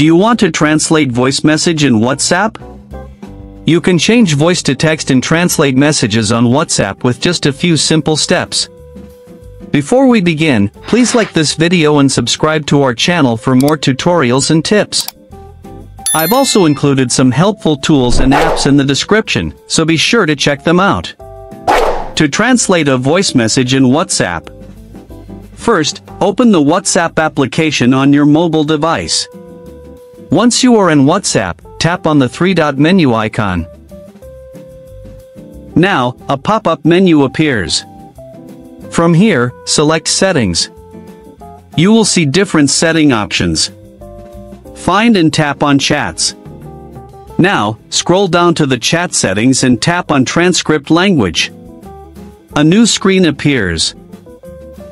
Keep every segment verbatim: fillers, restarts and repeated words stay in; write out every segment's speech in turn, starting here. Do you want to translate voice message in WhatsApp? You can change voice to text and translate messages on WhatsApp with just a few simple steps. Before we begin, please like this video and subscribe to our channel for more tutorials and tips. I've also included some helpful tools and apps in the description, so be sure to check them out. To translate a voice message in WhatsApp, first, open the WhatsApp application on your mobile device. Once you are in WhatsApp, tap on the three-dot menu icon. Now, a pop-up menu appears. From here, select Settings. You will see different setting options. Find and tap on Chats. Now, scroll down to the chat settings and tap on Transcript Language. A new screen appears.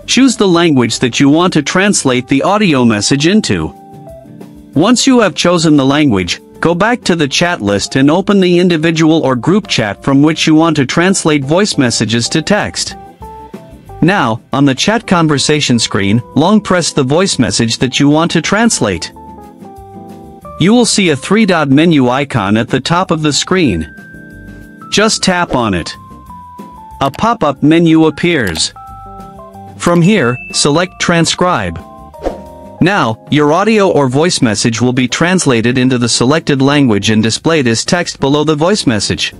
Choose the language that you want to translate the audio message into. Once you have chosen the language, go back to the chat list and open the individual or group chat from which you want to translate voice messages to text. Now, on the chat conversation screen, long press the voice message that you want to translate. You will see a three-dot menu icon at the top of the screen. Just tap on it. A pop-up menu appears. From here, select Transcribe. Now, your audio or voice message will be translated into the selected language and displayed as text below the voice message.